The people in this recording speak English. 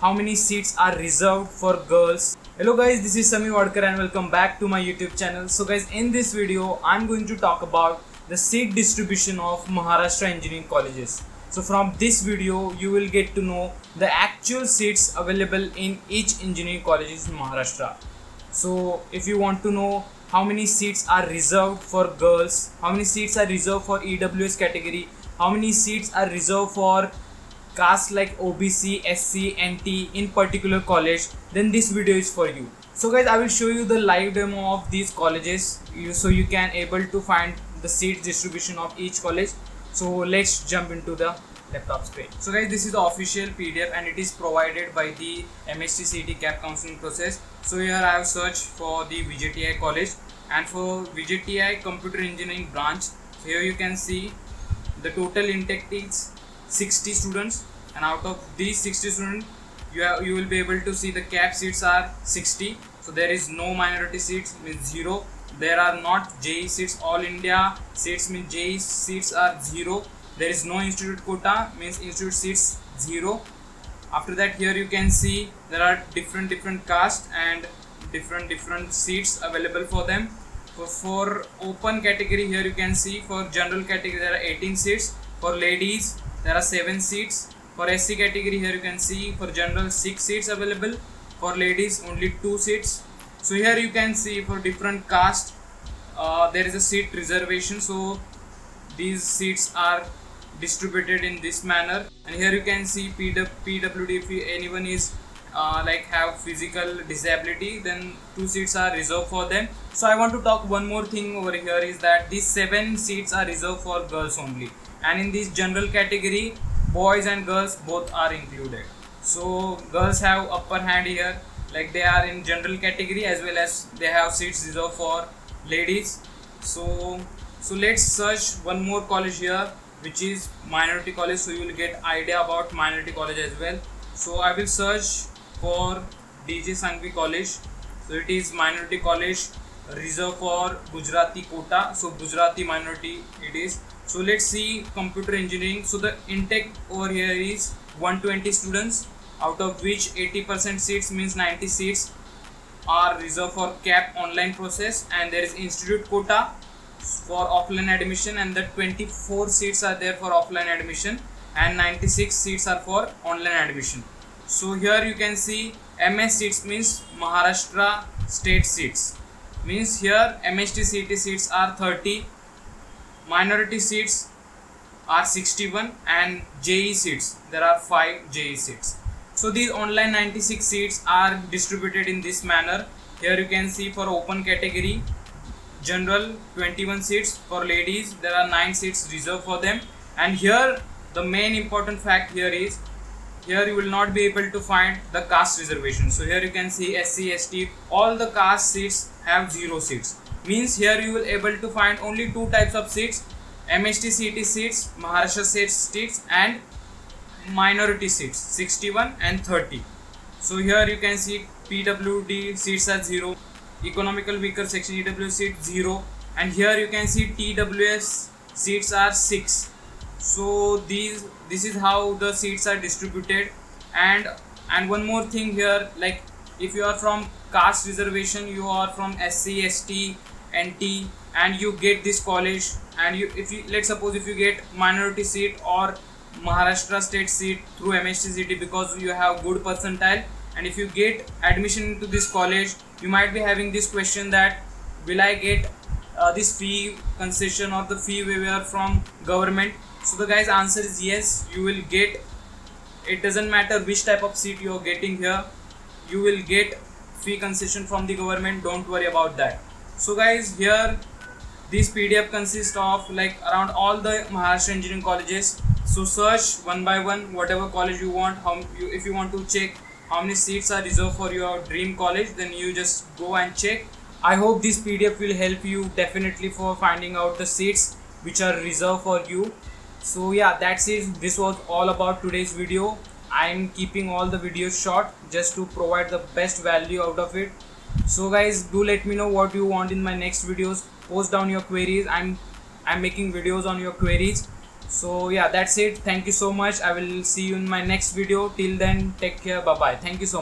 how many seats are reserved for girls. Hello guys, this is Samir Wadkar and welcome back to my YouTube channel. So guys, in this video I'm going to talk about the seat distribution of Maharashtra engineering colleges. So from this video you will get to know the actual seats available in each engineering colleges in Maharashtra. So if you want to know how many seats are reserved for girls, how many seats are reserved for EWS category, how many seats are reserved for caste like OBC, SC, NT in particular college, then this video is for you. So guys, I will show you the live demo of these colleges so you can able to find the seat distribution of each college. So let's jump into the laptop screen. So guys, this is the official PDF and it is provided by the MHT CET CAP counseling process. So here I have searched for the VJTI college and for VJTI computer engineering branch. So here you can see the total intake is 60 students, and out of these 60 students you will be able to see the cap seats are 60. So there is no minority seats, means 0. There are not JE seats, all India seats means JE seats are 0. There is no institute quota, means institute seats 0. After that, here you can see there are different castes and different seats available for them. For open category, here you can see for general category there are 18 seats. For ladies there are 7 seats. For SC category, here you can see for general 6 seats available. For ladies only 2 seats. So here you can see for different caste there is a seat reservation. So these seats are distributed in this manner, and here you can see PWD. If anyone is have physical disability, then 2 seats are reserved for them. So I want to talk one more thing over here is that these 7 seats are reserved for girls only, and in this general category boys and girls both are included. So girls have upper hand here, like they are in general category as well as they have seats reserved for ladies. So let's search one more college here, which is minority college, so you will get idea about minority college as well. So I will search for D.J. Sanghvi college. So it is minority college reserved for Gujarati quota, so Gujarati minority it is. So let's see computer engineering. So the intake over here is 120 students, out of which 80% seats means 90 seats are reserved for CAP online process, and there is institute quota for offline admission, and the 24 seats are there for offline admission and 96 seats are for online admission. So here you can see MS seats means Maharashtra state seats, means here MHT CET seats are 30, minority seats are 61, and JE seats there are 5 JE seats. So these online 96 seats are distributed in this manner. Here you can see for open category general 21 seats, for ladies there are 9 seats reserved for them, and here the main important fact here is here you will not be able to find the caste reservation. So here you can see SC, ST, all the caste seats have 0 seats, means here you will able to find only 2 types of seats: MHT CET seats, Maharashtra seats, and minority seats 61 and 30. So here you can see PWD seats are 0, economical weaker section EWS seat 0, and here you can see TWS seats are 6. So this is how the seats are distributed. And one more thing here, like if you are from caste reservation, you are from SC, ST, NT, and you get this college, and let's suppose if you get minority seat or Maharashtra state seat through MHT CET because you have good percentile, and if you get admission into this college, you might be having this question that will I get this fee concession or the fee waiver from government. So the guys answer is yes, you will get. It doesn't matter which type of seat you are getting here, you will get fee concession from the government, don't worry about that. So guys, here this PDF consists of like around all the Maharashtra engineering colleges. So search one by one whatever college you want. If you want to check how many seats are reserved for your dream college, then you just go and check. I hope this PDF will help you definitely for finding out the seats which are reserved for you. So yeah, that's it. This was all about today's video. I'm keeping all the videos short just to provide the best value out of it. So guys, do let me know what you want in my next videos. Post down your queries. I'm making videos on your queries. So yeah, that's it. Thank you so much. I will see you in my next video. Till then, take care. Bye bye. Thank you so much.